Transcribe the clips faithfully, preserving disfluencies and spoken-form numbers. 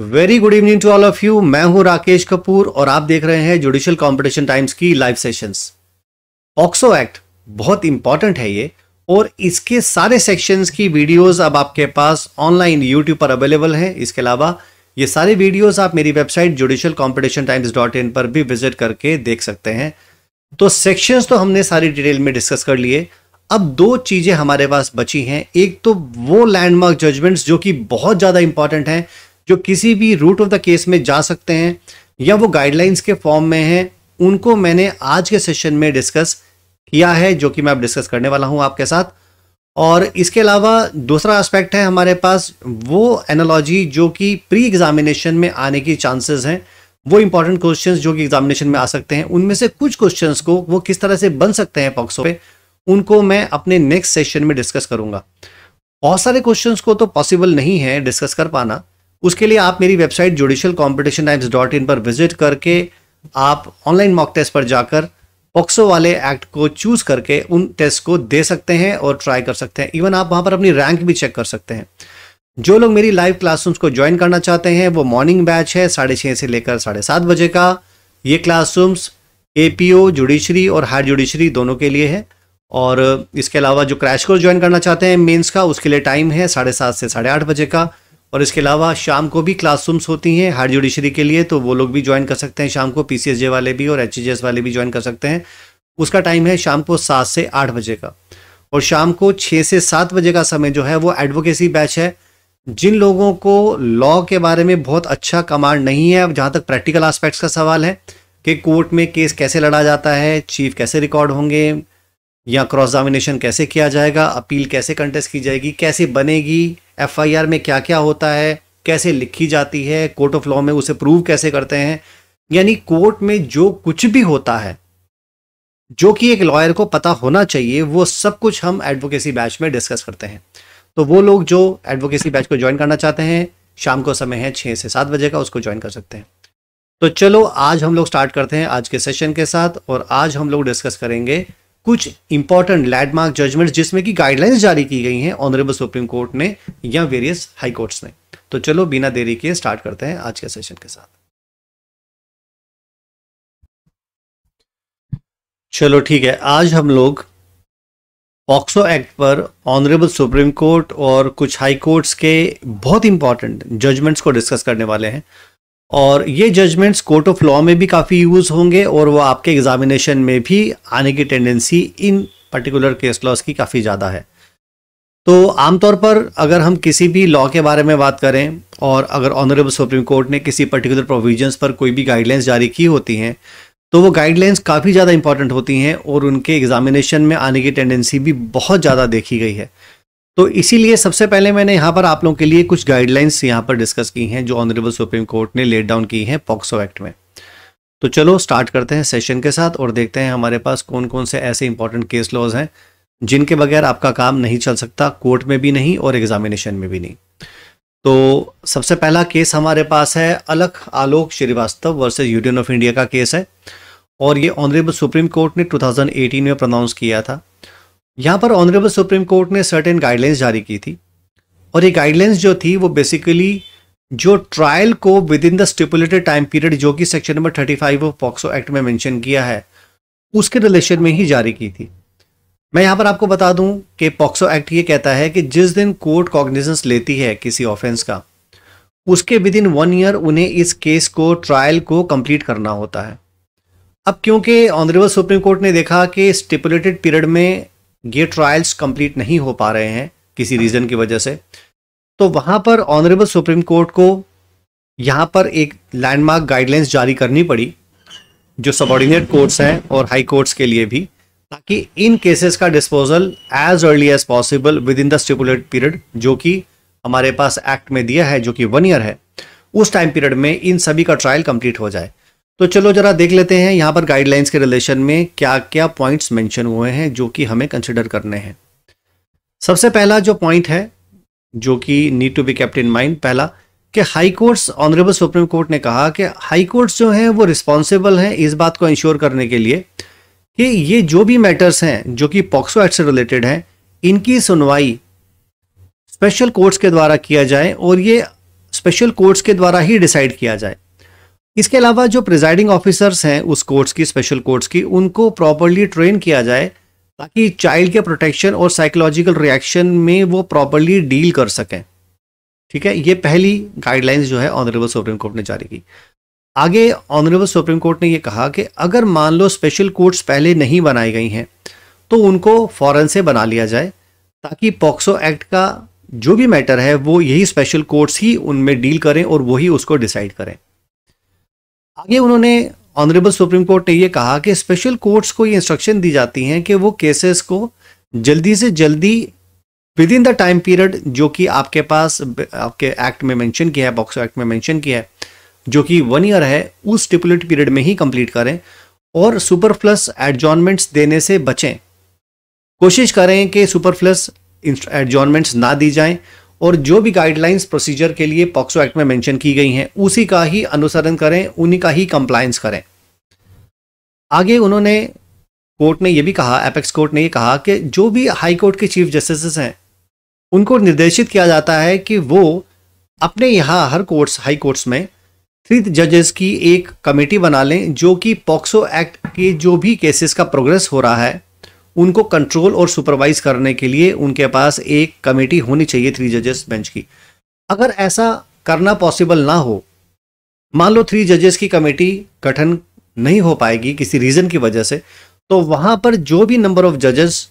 Very good evening to all of you. मैं हूं राकेश कपूर और आप देख रहे हैं जुडिशियल कॉम्पिटेशन टाइम्स की लाइव सेशंस। पॉक्सो एक्ट बहुत इंपॉर्टेंट है ये, और इसके सारे सेक्शंस की वीडियोस अब आपके पास ऑनलाइन यूट्यूब पर अवेलेबल हैं। इसके अलावा ये सारे वीडियोस आप मेरी website judicial competition times dot in पर भी विजिट करके देख सकते हैं। तो सेक्शंस तो हमने सारी डिटेल में डिस्कस कर लिए। अब दो चीजें हमारे पास बची हैं। एक तो वो लैंडमार्क जजमेंट्स जो कि बहुत ज्यादा इंपॉर्टेंट हैं, जो किसी भी रूट ऑफ द केस में जा सकते हैं या वो गाइडलाइंस के फॉर्म में हैं, उनको मैंने आज के सेशन में डिस्कस किया है, जो कि मैं अब डिस्कस करने वाला हूं आपके साथ। और इसके अलावा दूसरा एस्पेक्ट है हमारे पास वो एनालॉजी जो कि प्री एग्जामिनेशन में आने की चांसेस हैं, वो इंपॉर्टेंट क्वेश्चंस जो कि एग्जामिनेशन में आ सकते हैं, उनमें से कुछ क्वेश्चंस को वो किस तरह से बन सकते हैं पॉक्सो पे, उनको मैं अपने नेक्स्ट सेशन में डिस्कस करूंगा। बहुत सारे क्वेश्चंस को तो पॉसिबल नहीं है डिस्कस कर पाना। उसके लिए आप मेरी website judicial competition times dot in पर विजिट करके आप ऑनलाइन मॉक टेस्ट पर जाकर पॉक्सो वाले एक्ट को चूज करके उन टेस्ट को दे सकते हैं और ट्राई कर सकते हैं। इवन आप वहां पर अपनी रैंक भी चेक कर सकते हैं। जो लोग मेरी लाइव क्लासरूम्स को ज्वाइन करना चाहते हैं, वो मॉर्निंग बैच है साढ़े छः से लेकर साढ़े सात बजे का। ये क्लासरूम्स एपीओ जुडिशरी और हायर जुडिशरी दोनों के लिए है। और इसके अलावा जो क्रैश कोर्स ज्वाइन करना चाहते हैं मेंस का, उसके लिए टाइम है साढ़े सात से साढ़े आठ बजे का। और इसके अलावा शाम को भी क्लासरूम्स होती हैं हायर जुडिशरी के लिए, तो वो लोग भी ज्वाइन कर सकते हैं शाम को। पीसीएसजे वाले भी और एचजीएस वाले भी ज्वाइन कर सकते हैं। उसका टाइम है शाम को सात से आठ बजे का। और शाम को छः से सात बजे का समय जो है वो एडवोकेसी बैच है। जिन लोगों को लॉ के बारे में बहुत अच्छा कमांड नहीं है, जहाँ तक प्रैक्टिकल आस्पेक्ट्स का सवाल है कि कोर्ट में केस कैसे लड़ा जाता है, चीफ कैसे रिकॉर्ड होंगे या क्रॉस एग्जामिनेशन कैसे किया जाएगा, अपील कैसे कंटेस्ट की जाएगी, कैसे बनेगी, एफआईआर में क्या क्या होता है, कैसे लिखी जाती है, कोर्ट ऑफ लॉ में उसे प्रूव कैसे करते हैं, यानी कोर्ट में जो कुछ भी होता है जो कि एक लॉयर को पता होना चाहिए, वो सब कुछ हम एडवोकेसी बैच में डिस्कस करते हैं। तो वो लोग जो एडवोकेसी बैच को ज्वाइन करना चाहते हैं, शाम को समय है छः से सात बजे का, उसको ज्वाइन कर सकते हैं। तो चलो आज हम लोग स्टार्ट करते हैं आज के सेशन के साथ। और आज हम लोग डिस्कस करेंगे कुछ इंपॉर्टेंट लैंडमार्क जजमेंट्स जिसमें कि गाइडलाइंस जारी की गई हैं ऑनरेबल सुप्रीम कोर्ट ने या वेरियस हाई कोर्ट्स ने। तो चलो बिना देरी के स्टार्ट करते हैं आज के सेशन के साथ। चलो ठीक है, आज हम लोग पॉक्सो एक्ट पर ऑनरेबल सुप्रीम कोर्ट और कुछ हाई कोर्ट्स के बहुत इंपॉर्टेंट जजमेंट्स को डिस्कस करने वाले हैं। और ये जजमेंट्स कोर्ट ऑफ लॉ में भी काफ़ी यूज़ होंगे और वो आपके एग्जामिनेशन में भी आने की tendency in particular case laws की काफ़ी ज़्यादा है। तो आमतौर पर अगर हम किसी भी लॉ के बारे में बात करें और अगर ऑनरेबल सुप्रीम कोर्ट ने किसी पर्टिकुलर प्रोविजंस पर कोई भी गाइडलाइंस जारी की होती हैं, तो वो गाइडलाइंस काफ़ी ज़्यादा इंपॉर्टेंट होती हैं और उनके एग्जामिनेशन में आने की टेंडेंसी भी बहुत ज़्यादा देखी गई है। तो इसीलिए सबसे पहले मैंने यहाँ पर आप लोगों के लिए कुछ गाइडलाइंस यहाँ पर डिस्कस की हैं जो ऑनरेबल सुप्रीम कोर्ट ने लेट डाउन की हैं पॉक्सो एक्ट में। तो चलो स्टार्ट करते हैं सेशन के साथ और देखते हैं हमारे पास कौन कौन से ऐसे इंपॉर्टेंट केस लॉज हैं जिनके बगैर आपका काम नहीं चल सकता, कोर्ट में भी नहीं और एग्जामिनेशन में भी नहीं। तो सबसे पहला केस हमारे पास है Alakh Alok Srivastava versus union of India का केस है। और ये ऑनरेबल सुप्रीम कोर्ट ने टू थाउजेंड एटीन में प्रोनाउंस किया था। यहाँ पर ऑनरेबल सुप्रीम कोर्ट ने सर्टेन गाइडलाइंस जारी की थी और ये गाइडलाइंस जो थी वो बेसिकली जो ट्रायल को with in the stipulated time period जो कि सेक्शन नंबर पैंतीस ऑफ पॉक्सो एक्ट में मेंशन किया है, उसके रिलेशन में ही जारी की थी। मैं यहाँ पर आपको बता दूँ कि पॉक्सो एक्ट ये कहता है कि जिस दिन कोर्ट कॉग्निजेंस लेती है किसी ऑफेंस का, उसके विद इन वन ईयर उन्हें इस केस को ट्रायल को कंप्लीट करना होता है। अब क्योंकि ऑनरेबल सुप्रीम कोर्ट ने देखा कि स्टिपुलेटेड पीरियड में ये ट्रायल्स कंप्लीट नहीं हो पा रहे हैं किसी रीज़न की वजह से, तो वहाँ पर ऑनरेबल सुप्रीम कोर्ट को यहाँ पर एक लैंडमार्क गाइडलाइंस जारी करनी पड़ी जो सबऑर्डिनेट कोर्ट्स हैं और हाई कोर्ट्स के लिए भी, ताकि इन केसेस का disposal as early as possible with in the stipulated period जो कि हमारे पास एक्ट में दिया है जो कि वन ईयर है, उस टाइम पीरियड में इन सभी का ट्रायल कंप्लीट हो जाए। तो चलो जरा देख लेते हैं यहाँ पर गाइडलाइंस के रिलेशन में क्या क्या पॉइंट्स मेंशन हुए हैं जो कि हमें कंसिडर करने हैं। सबसे पहला जो पॉइंट है जो कि need to be kept in mind, पहला कि high courts, honourable supreme court ने कहा कि हाई कोर्ट्स जो हैं वो रिस्पॉन्सिबल हैं इस बात को इंश्योर करने के लिए कि ये जो भी मैटर्स हैं जो कि पॉक्सो एक्ट से रिलेटेड हैं, इनकी सुनवाई स्पेशल कोर्ट्स के द्वारा किया जाए और ये स्पेशल कोर्ट्स के द्वारा ही डिसाइड किया जाए। इसके अलावा जो प्रिजाइडिंग ऑफिसर्स हैं उस कोर्ट्स की, स्पेशल कोर्ट्स की, उनको प्रॉपरली ट्रेन किया जाए ताकि चाइल्ड के प्रोटेक्शन और साइकोलॉजिकल रिएक्शन में वो प्रॉपरली डील कर सकें। ठीक है, ये पहली गाइडलाइंस जो है ऑनरेबल सुप्रीम कोर्ट ने जारी की। आगे ऑनरेबल सुप्रीम कोर्ट ने ये कहा कि अगर मान लो स्पेशल कोर्ट्स पहले नहीं बनाई गई हैं तो उनको फ़ौरन से बना लिया जाए ताकि पॉक्सो एक्ट का जो भी मैटर है वो यही स्पेशल कोर्ट्स ही उनमें डील करें और वही उसको डिसाइड करें। आगे उन्होंने ऑनरेबल सुप्रीम कोर्ट ने ये कहा कि स्पेशल कोर्ट्स को ये इंस्ट्रक्शन दी जाती हैं कि वो केसेस को जल्दी से जल्दी with in the time period जो कि आपके पास आपके एक्ट में मेंशन किया है, पॉक्सो एक्ट में मेंशन किया है जो कि वन ईयर है, उस स्टिपुलेट पीरियड में ही कंप्लीट करें और सुपर प्लस एडजॉर्नमेंट्स देने से बचें। कोशिश करें कि सुपर प्लस एडजॉर्नमेंट्स ना दी जाएं और जो भी गाइडलाइंस प्रोसीजर के लिए पॉक्सो एक्ट में मेंशन की गई हैं उसी का ही अनुसरण करें, उन्हीं का ही कंप्लायंस करें। आगे उन्होंने कोर्ट ने यह भी कहा, एपेक्स कोर्ट ने यह कहा कि जो भी हाई कोर्ट के चीफ जस्टिस हैं उनको निर्देशित किया जाता है कि वो अपने यहाँ हर कोर्ट्स हाई कोर्ट्स में थ्री जजेस की एक कमेटी बना लें जो कि पॉक्सो एक्ट के जो भी केसेस का प्रोग्रेस हो रहा है उनको कंट्रोल और सुपरवाइज करने के लिए उनके पास एक कमेटी होनी चाहिए थ्री जजेस बेंच की। अगर ऐसा करना पॉसिबल ना हो, मान लो थ्री जजेस की कमेटी गठन नहीं हो पाएगी किसी रीज़न की वजह से, तो वहाँ पर जो भी नंबर ऑफ जजेस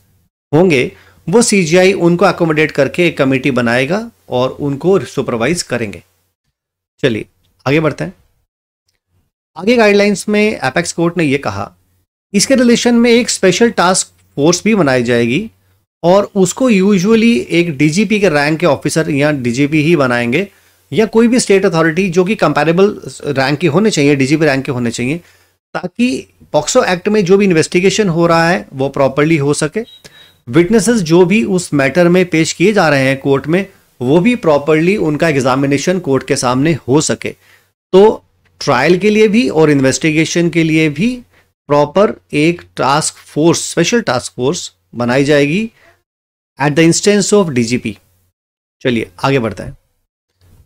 होंगे वो सी जी आई उनको एकोमोडेट करके एक कमेटी बनाएगा और उनको सुपरवाइज करेंगे। चलिए आगे बढ़ते हैं। आगे गाइडलाइंस में एपेक्स कोर्ट ने यह कहा, इसके रिलेशन में एक स्पेशल टास्क फोर्स भी बनाई जाएगी और उसको यूजुअली एक डीजीपी के रैंक के ऑफिसर या डीजीपी ही बनाएंगे या कोई भी स्टेट अथॉरिटी जो कि कंपैरेबल रैंक के होने चाहिए, डीजीपी रैंक के होने चाहिए, ताकि पॉक्सो एक्ट में जो भी इन्वेस्टिगेशन हो रहा है वो प्रॉपरली हो सके, विटनेसेस जो भी उस मैटर में पेश किए जा रहे हैं कोर्ट में वो भी प्रॉपरली उनका एग्जामिनेशन कोर्ट के सामने हो सके। तो ट्रायल के लिए भी और इन्वेस्टिगेशन के लिए भी प्रॉपर एक task force, special task force बनाई जाएगी at the instance of DGP. चलिए आगे बढ़ते हैं।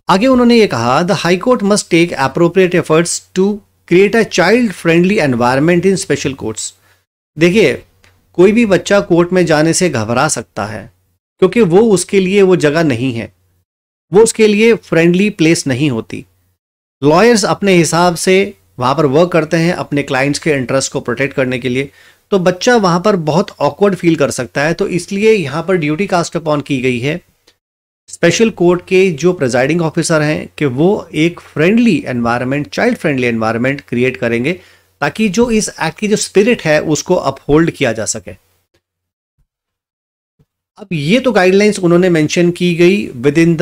आगे उन्होंने ये कहा, the high court must take appropriate efforts to create a child friendly environment in special courts. देखिए, कोई भी बच्चा कोर्ट में जाने से घबरा सकता है क्योंकि वो उसके लिए वो जगह नहीं है, वो उसके लिए फ्रेंडली प्लेस नहीं होती। लॉयर्स अपने हिसाब से वहाँ पर वर्क करते हैं अपने क्लाइंट्स के इंटरेस्ट को प्रोटेक्ट करने के लिए, तो बच्चा वहाँ पर बहुत ऑकवर्ड फील कर सकता है। तो इसलिए यहाँ पर ड्यूटी कास्ट अपॉन की गई है स्पेशल कोर्ट के जो प्रिजाइडिंग ऑफिसर हैं कि वो एक friendly environment, child friendly environment create करेंगे ताकि जो इस एक्ट की जो स्पिरिट है उसको अपहोल्ड किया जा सके। अब ये तो गाइडलाइंस उन्होंने मेंशन की गई with in the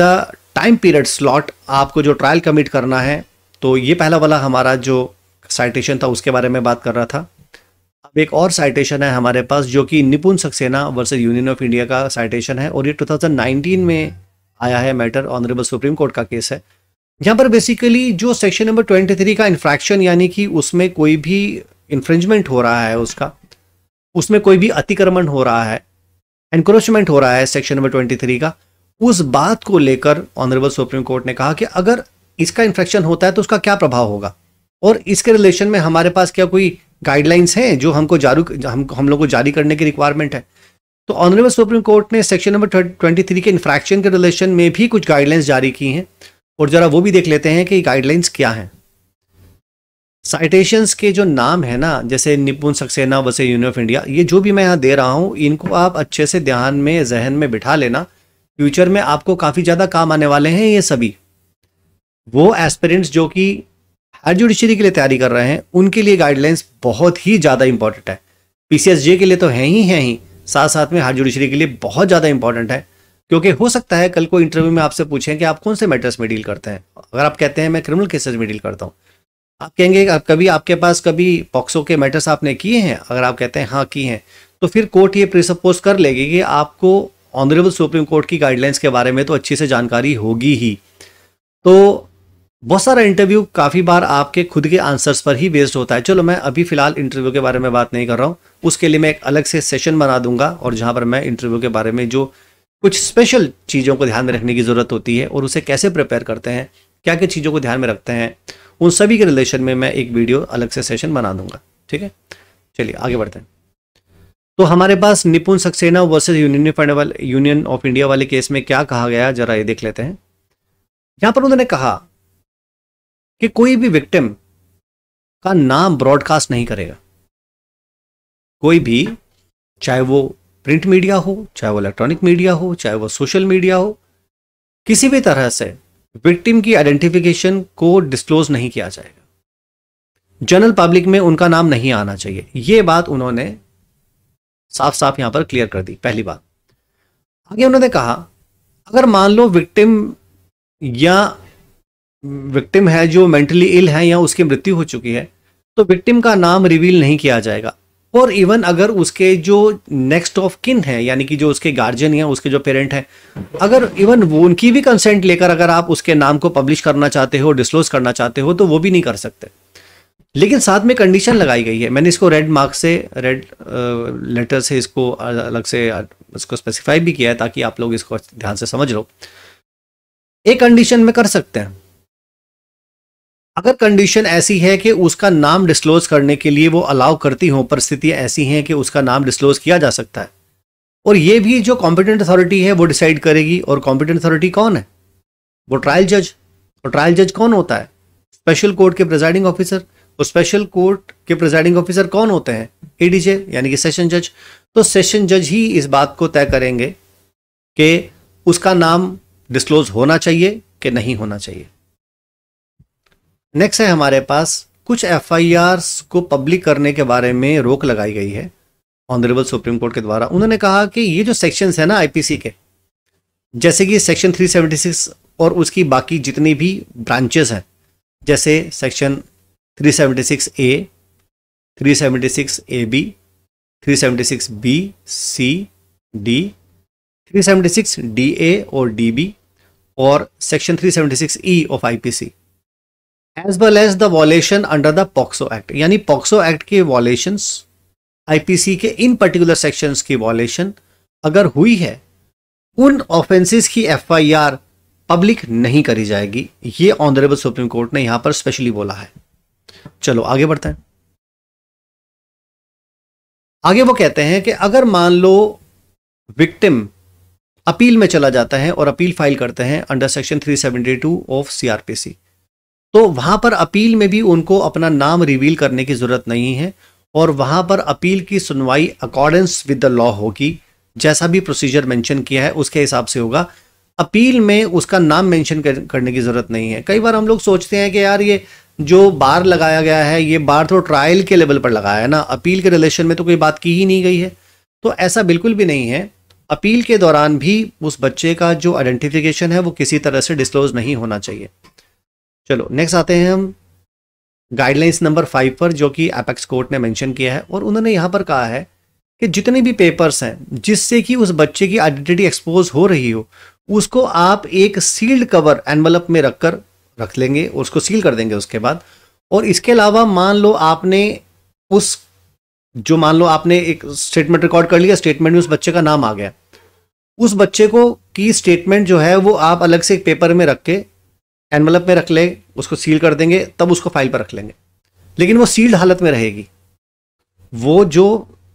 time period slot आपको जो ट्रायल कमिट करना है। तो ये पहला वाला हमारा जो साइटेशन था उसके बारे में बात कर रहा था। अब एक और साइटेशन है हमारे पास जो कि Nipun Saxena versus union of India का साइटेशन है और ये दो हज़ार उन्नीस में आया है मैटर, ऑनरेबल सुप्रीम कोर्ट का केस है। यहाँ पर बेसिकली जो सेक्शन नंबर तेईस का इन्फ्रैक्शन यानी कि उसमें कोई भी इन्फ्रिंजमेंट हो रहा है, उसका उसमें कोई भी अतिक्रमण हो रहा है, एनक्रोचमेंट हो रहा है सेक्शन नंबर तेईस का, उस बात को लेकर ऑनरेबल सुप्रीम कोर्ट ने कहा कि अगर इसका इन्फ्रैक्शन होता है तो उसका क्या प्रभाव होगा और इसके रिलेशन में हमारे पास क्या कोई गाइडलाइंस हैं जो हमको जारी हम हम लोग को जारी करने की रिक्वायरमेंट है। तो ऑनरेबल सुप्रीम कोर्ट ने सेक्शन नंबर तेईस के इन्फ्रैक्शन के रिलेशन में भी कुछ गाइडलाइंस जारी की हैं और जरा वो भी देख लेते हैं कि गाइडलाइंस क्या हैं। साइटेशंस के जो नाम है ना, जैसे Nipun Saxena versus union of India, ये जो भी मैं यहाँ दे रहा हूँ इनको आप अच्छे से ध्यान में, जहन में बिठा लेना, फ्यूचर में आपको काफ़ी ज़्यादा काम आने वाले हैं ये सभी। वो एस्पिरेंट्स जो कि हायर जुडिशरी के लिए तैयारी कर रहे हैं उनके लिए गाइडलाइंस बहुत ही ज़्यादा इंपॉर्टेंट है। पीसीएसजे के लिए तो है ही है ही साथ साथ में हायर जुडिशरी के लिए बहुत ज़्यादा इंपॉर्टेंट है क्योंकि हो सकता है कल को इंटरव्यू में आपसे पूछें कि आप कौन से मैटर्स में डील करते हैं। अगर आप कहते हैं मैं क्रिमिनल केसेस में डील करता हूँ, आप कहेंगे कभी आपके पास कभी पॉक्सो के मैटर्स आपने किए हैं? अगर आप कहते हैं हाँ किए हैं, तो फिर कोर्ट ये प्रिसपोज कर लेगी कि आपको ऑनरेबल सुप्रीम कोर्ट की गाइडलाइंस के बारे में तो अच्छी से जानकारी होगी ही। तो बहुत सारा इंटरव्यू काफ़ी बार आपके खुद के आंसर्स पर ही बेस्ड होता है। चलो मैं अभी फ़िलहाल इंटरव्यू के बारे में बात नहीं कर रहा हूँ, उसके लिए मैं एक अलग से सेशन बना दूंगा और जहाँ पर मैं इंटरव्यू के बारे में जो कुछ स्पेशल चीज़ों को ध्यान में रखने की ज़रूरत होती है और उसे कैसे प्रिपेयर करते हैं, क्या क्या चीज़ों को ध्यान में रखते हैं, उन सभी के रिलेशन में मैं एक वीडियो अलग से सेशन बना दूंगा। ठीक है, चलिए आगे बढ़ते हैं। तो हमारे पास Nipun Saxena versus union fund वाले यूनियन ऑफ इंडिया वाले केस में क्या कहा गया, जरा ये देख लेते हैं। यहाँ पर उन्होंने कहा कि कोई भी विक्टिम का नाम ब्रॉडकास्ट नहीं करेगा, कोई भी, चाहे वो प्रिंट मीडिया हो, चाहे वो इलेक्ट्रॉनिक मीडिया हो, चाहे वो सोशल मीडिया हो, किसी भी तरह से विक्टिम की आइडेंटिफिकेशन को डिस्क्लोज नहीं किया जाएगा, जनरल पब्लिक में उनका नाम नहीं आना चाहिए। ये बात उन्होंने साफ साफ यहां पर क्लियर कर दी, पहली बात। आगे उन्होंने कहा अगर मान लो विक्टिम या विक्टिम है जो मेंटली इल है या उसकी मृत्यु हो चुकी है, तो विक्टिम का नाम रिवील नहीं किया जाएगा। और इवन अगर उसके जो नेक्स्ट ऑफ किन है, यानी कि जो उसके गार्जियन है, उसके जो पेरेंट है, अगर इवन वो उनकी भी कंसेंट लेकर अगर आप उसके नाम को पब्लिश करना चाहते हो, डिस्क्लोज करना चाहते हो, तो वो भी नहीं कर सकते। लेकिन साथ में कंडीशन लगाई गई है, मैंने इसको रेड मार्क से, रेड लेटर से इसको अलग से इसको स्पेसिफाई भी किया है ताकि आप लोग इसको ध्यान से समझ लो। एक कंडीशन में कर सकते हैं, अगर कंडीशन ऐसी है कि उसका नाम डिस्क्लोज करने के लिए वो अलाउ करती हो, परिस्थितियां ऐसी हैं कि उसका नाम डिस्क्लोज किया जा सकता है। और ये भी जो कॉम्पिटेंट अथॉरिटी है वो डिसाइड करेगी। और कॉम्पिटेंट अथॉरिटी कौन है? वो ट्रायल जज। और ट्रायल जज कौन होता है? स्पेशल कोर्ट के प्रिजाइडिंग ऑफिसर। और स्पेशल कोर्ट के प्रिजाइडिंग ऑफिसर कौन होते हैं? एडीजे, यानी कि सेशन जज। तो सेशन जज ही इस बात को तय करेंगे कि उसका नाम डिस्क्लोज होना चाहिए कि नहीं होना चाहिए। नेक्स्ट है हमारे पास, कुछ एफआईआर्स को पब्लिक करने के बारे में रोक लगाई गई है ऑनरेबल सुप्रीम कोर्ट के द्वारा। उन्होंने कहा कि ये जो सेक्शंस है ना आईपीसी के, जैसे कि सेक्शन तीन सौ छिहत्तर और उसकी बाकी जितनी भी ब्रांचेस हैं, जैसे सेक्शन तीन सौ छिहत्तर ए, तीन सौ छिहत्तर ए बी, तीन सौ छिहत्तर बी सी डी, तीन सौ छिहत्तर डी ए और डी बी और सेक्शन तीन सौ छिहत्तर E of IPC, as well as the violation under the POCSO act, यानी पॉक्सो एक्ट के वॉलेशंस, आईपीसी के इन पर्टिकुलर सेक्शंस की वॉलेशन अगर हुई है, उन ऑफेंसेस की एफआईआर पब्लिक नहीं करी जाएगी। ये ऑनरेबल सुप्रीम कोर्ट ने यहां पर स्पेशली बोला है। चलो आगे बढ़ते हैं। आगे वो कहते हैं कि अगर मान लो विक्टिम अपील में चला जाता है और अपील फाइल करते हैं अंडर सेक्शन तीन सौ बहत्तर ऑफ सीआरपीसी, तो वहां पर अपील में भी उनको अपना नाम रिवील करने की जरूरत नहीं है और वहां पर अपील की सुनवाई अकॉर्डेंस विद द लॉ होगी। जैसा भी प्रोसीजर मेंशन किया है उसके हिसाब से होगा, अपील में उसका नाम मेंशन करने की जरूरत नहीं है। कई बार हम लोग सोचते हैं कि यार ये जो बार लगाया गया है, ये बार तो ट्रायल के लेवल पर लगाया है ना, अपील के रिलेशन में तो कोई बात की ही नहीं गई है। तो ऐसा बिल्कुल भी नहीं है, अपील के दौरान भी उस बच्चे का जो आइडेंटिफिकेशन है वो किसी तरह से डिस्क्लोज नहीं होना चाहिए। चलो नेक्स्ट आते हैं हम गाइडलाइंस नंबर फाइव पर, जो कि एपेक्स कोर्ट ने मेंशन किया है। और उन्होंने यहाँ पर कहा है कि जितने भी पेपर्स हैं जिससे कि उस बच्चे की आइडेंटिटी एक्सपोज हो रही हो, उसको आप एक सील्ड कवर एनवलप में रखकर रख लेंगे और उसको सील कर देंगे उसके बाद। और इसके अलावा मान लो आपने उस जो मान लो आपने एक स्टेटमेंट रिकॉर्ड कर लिया, स्टेटमेंट में उस बच्चे का नाम आ गया, उस बच्चे को की स्टेटमेंट जो है वो आप अलग से एक पेपर में रख के एनवलप में रख ले, उसको सील कर देंगे, तब उसको फाइल पर रख लेंगे। लेकिन वो सील्ड हालत में रहेगी, वो जो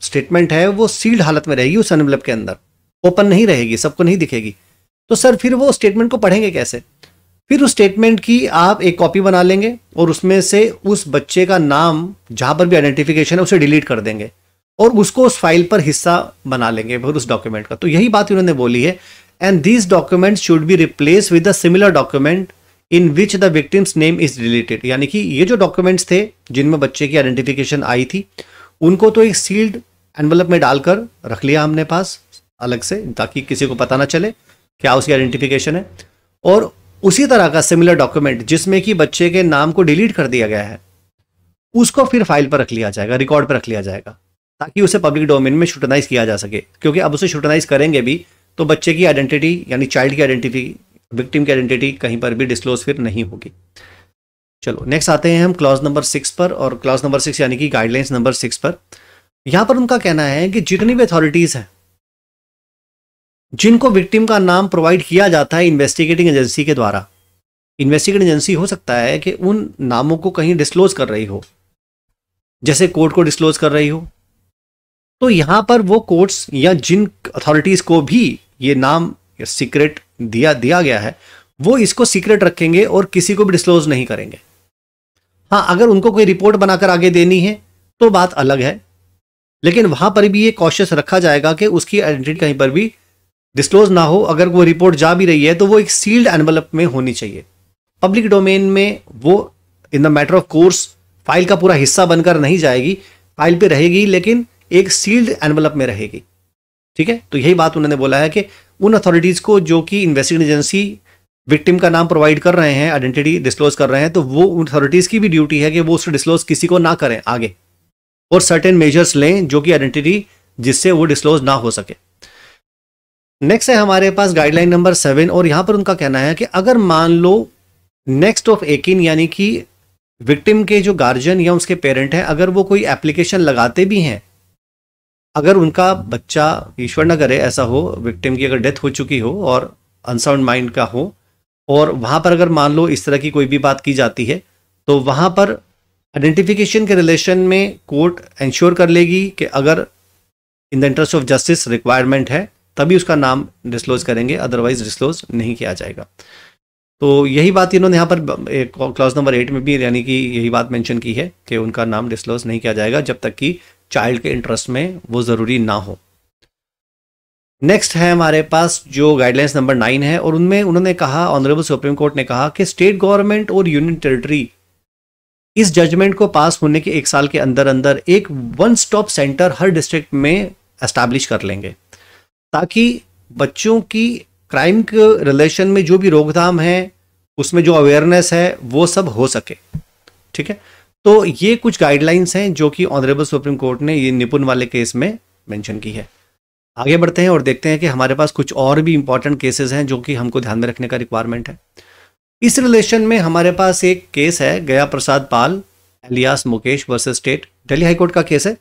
स्टेटमेंट है वो सील्ड हालत में रहेगी उस एनवलप के अंदर, ओपन नहीं रहेगी, सबको नहीं दिखेगी। तो सर फिर वो स्टेटमेंट को पढ़ेंगे कैसे? फिर उस स्टेटमेंट की आप एक कॉपी बना लेंगे और उसमें से उस बच्चे का नाम जहाँ पर भी आइडेंटिफिकेशन है उसे डिलीट कर देंगे और उसको उस फाइल पर हिस्सा बना लेंगे फिर उस डॉक्यूमेंट का। तो यही बात उन्होंने बोली है, and this document should be replace with a similar document in which the victim's name is deleted, यानी कि ये जो डॉक्यूमेंट्स थे जिनमें बच्चे की आइडेंटिफिकेशन आई थी, उनको तो एक सील्ड एनवलप में डालकर रख लिया हमने पास अलग से, ताकि किसी को पता ना चले क्या उसकी आइडेंटिफिकेशन है। और उसी तरह का सिमिलर डॉक्यूमेंट जिसमें कि बच्चे के नाम को डिलीट कर दिया गया है, उसको फिर फाइल पर रख लिया जाएगा, रिकॉर्ड पर रख लिया जाएगा, ताकि उसे पब्लिक डोमेन में शूटनाइज किया जा सके। क्योंकि अब उसे शूटनाइज करेंगे भी तो बच्चे की आइडेंटिटी, यानी चाइल्ड की आइडेंटिटी, विक्टिम की आइडेंटिटी कहीं पर भी डिस्क्लोज फिर नहीं होगी। चलो नेक्स्ट आते हैं हम क्लॉज नंबर सिक्स पर, और क्लॉज नंबर सिक्स यानी कि गाइडलाइंस नंबर सिक्स पर। यहाँ पर उनका कहना है कि जितनी भी अथॉरिटीज हैं जिनको विक्टिम का नाम प्रोवाइड किया जाता है इन्वेस्टिगेटिंग एजेंसी के द्वारा, इन्वेस्टिगेटिंग एजेंसी हो सकता है कि उन नामों को कहीं डिस्क्लोज कर रही हो, जैसे कोर्ट को डिस्क्लोज कर रही हो। तो यहाँ पर वो कोर्ट्स या जिन अथॉरिटीज़ को भी ये नाम या सीक्रेट दिया दिया गया है वो इसको सीक्रेट रखेंगे और किसी को भी डिस्क्लोज नहीं करेंगे। हाँ, अगर उनको कोई रिपोर्ट बनाकर आगे देनी है तो बात अलग है, लेकिन वहाँ पर भी ये कॉशियस रखा जाएगा कि उसकी आइडेंटिटी कहीं पर भी डिस्क्लोज ना हो। अगर वो रिपोर्ट जा भी रही है तो वो एक सील्ड एनवलप में होनी चाहिए। पब्लिक डोमेन में वो in the matter of course file का पूरा हिस्सा बनकर नहीं जाएगी, फाइल पे रहेगी लेकिन एक सील्ड एनवलप में रहेगी। ठीक है, तो यही बात उन्होंने बोला है कि उन अथॉरिटीज़ को जो कि इन्वेस्टिगेशन एजेंसी विक्टिम का नाम प्रोवाइड कर रहे हैं, आइडेंटिटी डिस्क्लोज कर रहे हैं, तो वो उन अथॉरिटीज़ की भी ड्यूटी है कि वो उसको डिस्क्लोज किसी को ना करें आगे, और सर्टेन मेजर्स लें जो कि आइडेंटिटी जिससे वो डिस्क्लोज ना हो सके। नेक्स्ट है हमारे पास गाइडलाइन नंबर सेवन, और यहाँ पर उनका कहना है कि अगर मान लो नेक्स्ट ऑफ एकिन यानी कि विक्टिम के जो गार्जियन या उसके पेरेंट हैं, अगर वो कोई एप्लीकेशन लगाते भी हैं, अगर उनका बच्चा, ईश्वर न करे ऐसा हो, विक्टिम की अगर डेथ हो चुकी हो और अनसाउंड माइंड का हो, और वहाँ पर अगर मान लो इस तरह की कोई भी बात की जाती है, तो वहाँ पर आइडेंटिफिकेशन के रिलेशन में कोर्ट इंश्योर कर लेगी कि अगर in the interest of justice requirement है तभी उसका नाम डिस्क्लोज करेंगे, अदरवाइज डिस्क्लोज नहीं किया जाएगा। तो यही बात इन्होंने यहाँ पर क्लॉज नंबर एट में भी यानी कि यही बात मेंशन की है कि उनका नाम डिस्क्लोज नहीं किया जाएगा जब तक कि चाइल्ड के इंटरेस्ट में वो ज़रूरी ना हो। नेक्स्ट है हमारे पास जो गाइडलाइंस नंबर नाइन है, और उनमें उन्होंने कहा, ऑनरेबल सुप्रीम कोर्ट ने कहा कि स्टेट गवर्नमेंट और यूनियन टेरिटरी इस जजमेंट को पास होने के एक साल के अंदर अंदर एक वन स्टॉप सेंटर हर डिस्ट्रिक्ट में एस्टैब्लिश कर लेंगे, ताकि बच्चों की क्राइम के रिलेशन में जो भी रोकथाम है, उसमें जो अवेयरनेस है, वो सब हो सके। ठीक है, तो ये कुछ गाइडलाइंस हैं जो कि ऑनरेबल सुप्रीम कोर्ट ने ये निपुण वाले केस में मेंशन की है। आगे बढ़ते हैं और देखते हैं कि हमारे पास कुछ और भी इंपॉर्टेंट केसेस हैं जो कि हमको ध्यान में रखने का रिक्वायरमेंट है। इस रिलेशन में हमारे पास एक केस है, Gaya Prasad Pal alias Mukesh versus state, Delhi high court का केस है।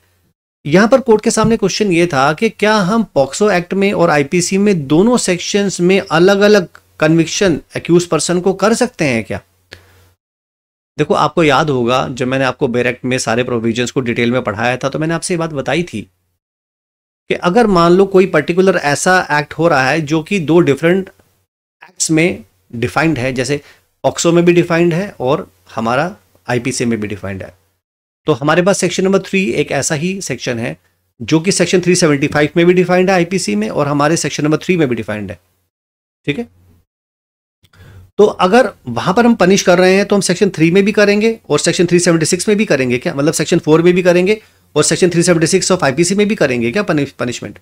यहाँ पर कोर्ट के सामने क्वेश्चन ये था कि क्या हम पॉक्सो एक्ट में और आईपीसी में दोनों सेक्शंस में अलग अलग कन्विक्शन एक्यूज पर्सन को कर सकते हैं क्या। देखो, आपको याद होगा जब मैंने आपको बेर एक्ट में सारे प्रोविजंस को डिटेल में पढ़ाया था, तो मैंने आपसे ये बात बताई थी कि अगर मान लो कोई पर्टिकुलर ऐसा एक्ट हो रहा है जो कि दो डिफरेंट एक्ट्स में डिफाइंड है, जैसे पॉक्सो में भी डिफाइंड है और हमारा आईपीसी में भी डिफाइंड है, तो हमारे पास सेक्शन नंबर थ्री एक ऐसा ही सेक्शन है जो कि सेक्शन तीन सौ पचहत्तर में भी डिफाइंड है आईपीसी में, और हमारे सेक्शन नंबर थ्री में भी डिफाइंड है। ठीक है, तो अगर वहां पर हम पनिश कर रहे हैं तो हम सेक्शन थ्री में भी करेंगे और सेक्शन तीन सौ छिहत्तर में भी करेंगे क्या, मतलब सेक्शन फोर में भी करेंगे और सेक्शन तीन सौ छिहत्तर ऑफ आईपीसी में भी करेंगे क्या पनिशमेंट।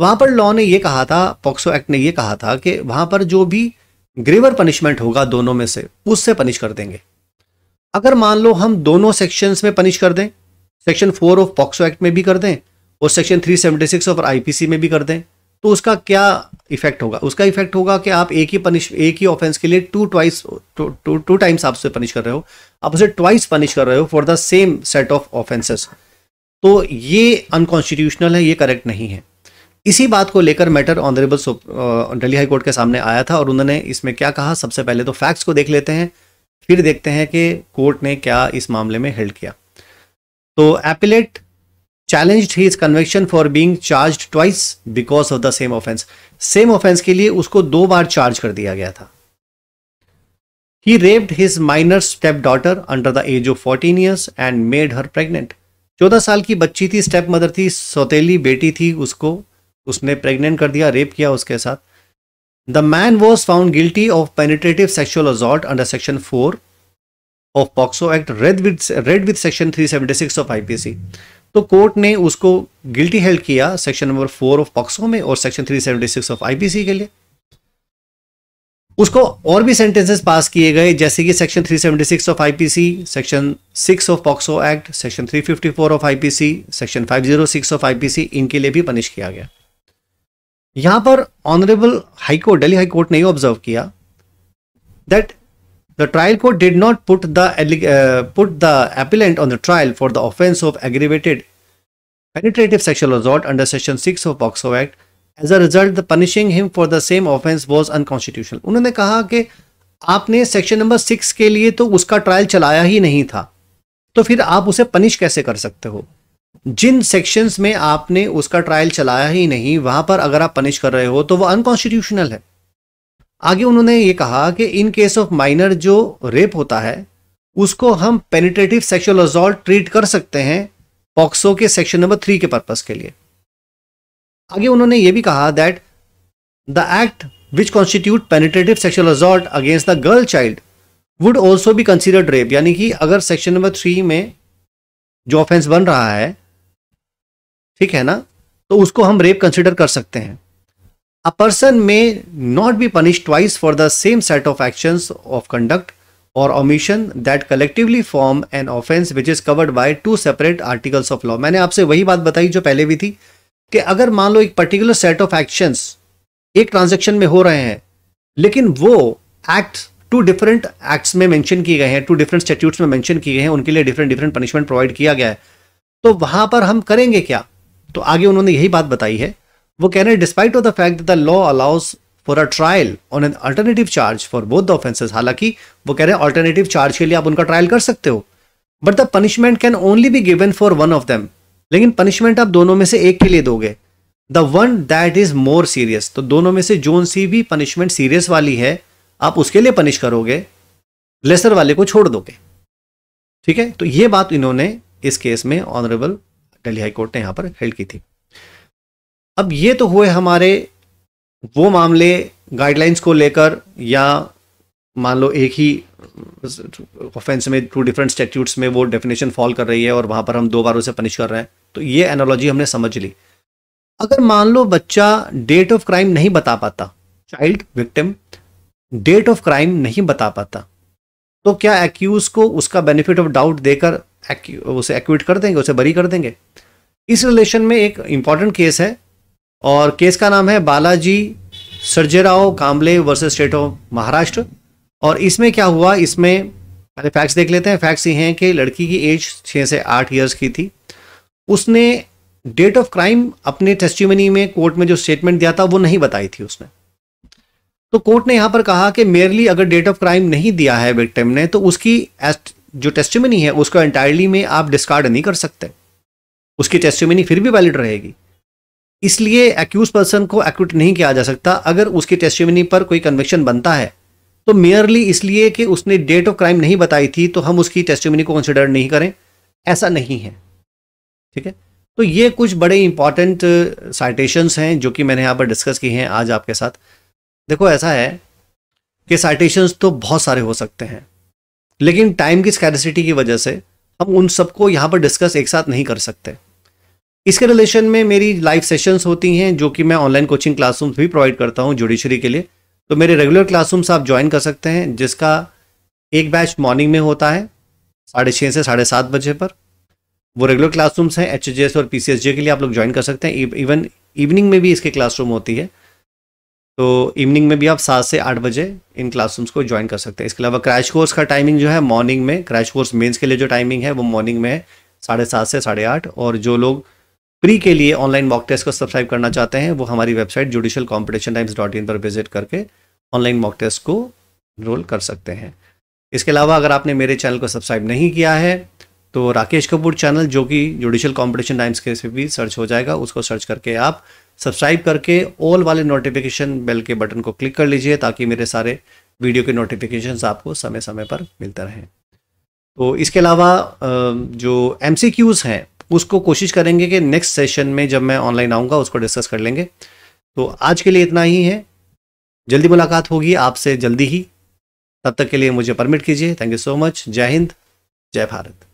वहां पर लॉ ने यह कहा था, पॉक्सो एक्ट ने यह कहा था कि वहां पर जो भी ग्रेवर पनिशमेंट होगा दोनों में से, उससे पनिश कर देंगे। अगर मान लो हम दोनों सेक्शंस में पनिश कर दें, section four of POCSO act में भी कर दें और सेक्शन तीन सौ छिहत्तर ऑफ आईपीसी में भी कर दें, तो उसका क्या इफेक्ट होगा। उसका इफेक्ट होगा कि आप एक ही पनिश एक ही ऑफेंस के लिए two twice two two times आप उसे पनिश कर रहे हो, आप उसे ट्वाइस पनिश कर रहे हो for the same set of offences. तो ये अनकॉन्स्टिट्यूशनल है, ये करेक्ट नहीं है। इसी बात को लेकर matter honourable Delhi high court के सामने आया था, और उन्होंने इसमें क्या कहा। सबसे पहले तो फैक्ट्स को देख लेते हैं, फिर देखते हैं कि कोर्ट ने क्या इस मामले में हेल्ड किया। तो appellate challenged his conviction for being charged twice because of the same offence. Same offence के लिए उसको दो बार चार्ज कर दिया गया था। He raped his minor step daughter under the age of fourteen years and made her pregnant. चौदह साल की बच्ची थी, स्टेप मदर थी, सौतेली बेटी थी, उसको उसने प्रेग्नेंट कर दिया, रेप किया उसके साथ। The man was found guilty of penetrative sexual assault under Section four of P O X O Act, read with read with Section तीन सौ छिहत्तर of I P C. तो कोर्ट ने उसको guilty held किया Section number four of P O X O में और Section तीन सौ छिहत्तर of I P C के लिए। उसको और भी sentences पास किए गए, जैसे कि Section तीन सौ छिहत्तर of I P C, Section six of P O X O Act, Section तीन सौ चौवन of I P C, Section पाँच सौ छह of I P C, इनके लिए भी पनिश किया गया। यहां पर ऑनरेबल हाईकोर्ट दिल्ली हाईकोर्ट ने ऑब्जर्व किया that the trial court did not put the put the appellant on the trial for the offence of aggravated penetrative sexual assault under section six of POCSO act. As a result the punishing him for the same offence was unconstitutional. उन्होंने कहा कि आपने section number six के लिए तो उसका trial चलाया ही नहीं था, तो फिर आप उसे पनिश कैसे कर सकते हो? जिन सेक्शंस में आपने उसका ट्रायल चलाया ही नहीं, वहां पर अगर आप पनिश कर रहे हो तो वह अनकॉन्स्टिट्यूशनल है। आगे उन्होंने ये कहा कि इन केस ऑफ माइनर जो रेप होता है उसको हम पेनिट्रेटिव सेक्सुअल असॉल्ट ट्रीट कर सकते हैं पॉक्सो के सेक्शन नंबर थ्री के पर्पस के लिए। आगे उन्होंने ये भी कहा that the act which constitute penetrative sexual assault against the girl child would also be considered rape, यानी कि अगर सेक्शन नंबर थ्री में जो ऑफेंस बन रहा है, ठीक है ना, तो उसको हम रेप कंसिडर कर सकते हैं। A person may not be punished twice for the same set of actions of conduct और omission that collectively form an offence which is covered by two separate articles of law. मैंने आपसे वही बात बताई जो पहले भी थी कि अगर मान लो एक पर्टिकुलर सेट ऑफ एक्शंस एक ट्रांजेक्शन में हो रहे हैं, लेकिन वो एक्ट टू डिफरेंट एक्ट्स में मेंशन किए गए हैं, टू डिफरेंट स्टैट्यूट्स में मेंशन किए गए हैं, उनके लिए डिफरेंट डिफरेंट पनिशमेंट प्रोवाइड किया गया है, तो वहां पर हम करेंगे क्या? तो आगे उन्होंने यही बात बताई है। वो कह रहे हैं despite of the fact that the law allows for a trial on an alternative charge for both the offences, हालांकि वो कह रहे हैं अल्टरनेटिव चार्ज के लिए आप उनका ट्रायल कर सकते हो, but the punishment can only be given for one of them, लेकिन पनिशमेंट आप दोनों में से एक के लिए दोगे, the one that is more serious. तो दोनों में से जोन सी भी पनिशमेंट सीरियस वाली है, आप उसके लिए पनिश करोगे, लेसर वाले को छोड़ दोगे, ठीक है। तो ये बात इन्होंने इस केस में ऑनरेबल दिल्ली हाई कोर्ट ने यहां पर हेल्ड की थी। अब ये तो हुए हमारे वो मामले गाइडलाइंस को लेकर, या मान लो एक ही ऑफेंस में टू डिफरेंट स्टैट्यूट्स में वो डेफिनेशन फॉल कर रही है और वहां पर हम दो बार उसे पनिश कर रहे हैं, तो ये एनालॉजी हमने समझ ली। अगर मान लो बच्चा डेट ऑफ क्राइम नहीं बता पाता, child victim date of crime नहीं बता पाता, तो क्या एक्यूज को उसका बेनिफिट ऑफ डाउट देकर उसे एक्विट कर देंगे, उसे बरी कर देंगे? इस रिलेशन में एक इंपॉर्टेंट केस है और केस का नाम है बालाजी सरजेराव कामले वर्सेस स्टेट ऑफ महाराष्ट्र। और इसमें क्या हुआ, इसमें पहले फैक्ट्स देख लेते हैं। फैक्ट्स ये हैं कि लड़की की एज छः से आठ ईयर्स की थी। उसने डेट ऑफ क्राइम अपने टेस्टिमनी में कोर्ट में जो स्टेटमेंट दिया था वो नहीं बताई थी उसने। तो कोर्ट ने यहाँ पर कहा कि मेरली अगर डेट ऑफ क्राइम नहीं दिया है विक्टिम ने, तो उसकी जो टेस्टिमनी है उसको एंटायरली में आप डिस्कार्ड नहीं कर सकते, उसकी टेस्टिमनी फिर भी वैलिड रहेगी। इसलिए एक्यूज पर्सन को एक्विट नहीं किया जा सकता अगर उसकी टेस्टिमनी पर कोई कन्विक्शन बनता है, तो मेयरली इसलिए कि उसने डेट ऑफ क्राइम नहीं बताई थी तो हम उसकी टेस्टिमनी को कंसिडर नहीं करें, ऐसा नहीं है, ठीक है। तो ये कुछ बड़े इंपॉर्टेंट साइटेशंस हैं जो कि मैंने यहाँ पर डिस्कस किए हैं आज आपके साथ। देखो ऐसा है कि साइटेशंस तो बहुत सारे हो सकते हैं, लेकिन टाइम की स्कैरसिटी की वजह से हम उन सबको यहाँ पर डिस्कस एक साथ नहीं कर सकते। इसके रिलेशन में मेरी लाइव सेशंस होती हैं जो कि मैं ऑनलाइन कोचिंग क्लासरूम्स भी प्रोवाइड करता हूँ जुडिशरी के लिए। तो मेरे रेगुलर क्लासरूम्स आप ज्वाइन कर सकते हैं, जिसका एक बैच मॉर्निंग में होता है साढ़े छः से साढ़े सात बजे पर। वो रेगुलर क्लासरूम्स हैं, एच जे एस और पी सी एस जे के लिए आप लोग ज्वाइन कर सकते हैं। इवन इवनिंग में भी इसके क्लासरूम होती है, तो इवनिंग में भी आप सात से आठ बजे इन क्लासरूम्स को ज्वाइन कर सकते हैं। इसके अलावा क्रैश कोर्स का टाइमिंग जो है मॉर्निंग में, क्रैश कोर्स मेंस के लिए जो टाइमिंग है वो मॉर्निंग में है साढ़े सात से साढ़े आठ। और जो लोग प्री के लिए ऑनलाइन मॉक टेस्ट को सब्सक्राइब करना चाहते हैं वो हमारी website judicial competition times dot in पर विजिट करके ऑनलाइन मॉक टेस्ट को एनरोल कर सकते हैं। इसके अलावा अगर आपने मेरे चैनल को सब्सक्राइब नहीं किया है तो राकेश कपूर चैनल, जो कि जुडिशियल कॉम्पिटेशन टाइम्स के से भी सर्च हो जाएगा, उसको सर्च करके आप सब्सक्राइब करके ऑल वाले नोटिफिकेशन बेल के बटन को क्लिक कर लीजिए, ताकि मेरे सारे वीडियो के नोटिफिकेशंस आपको समय समय पर मिलते रहें। तो इसके अलावा जो एमसीक्यूज हैं उसको कोशिश करेंगे कि नेक्स्ट सेशन में जब मैं ऑनलाइन आऊँगा उसको डिस्कस कर लेंगे। तो आज के लिए इतना ही है, जल्दी मुलाकात होगी आपसे जल्दी ही। तब तक के लिए मुझे परमिट कीजिए। Thank you so much. जय हिंद, जय भारत।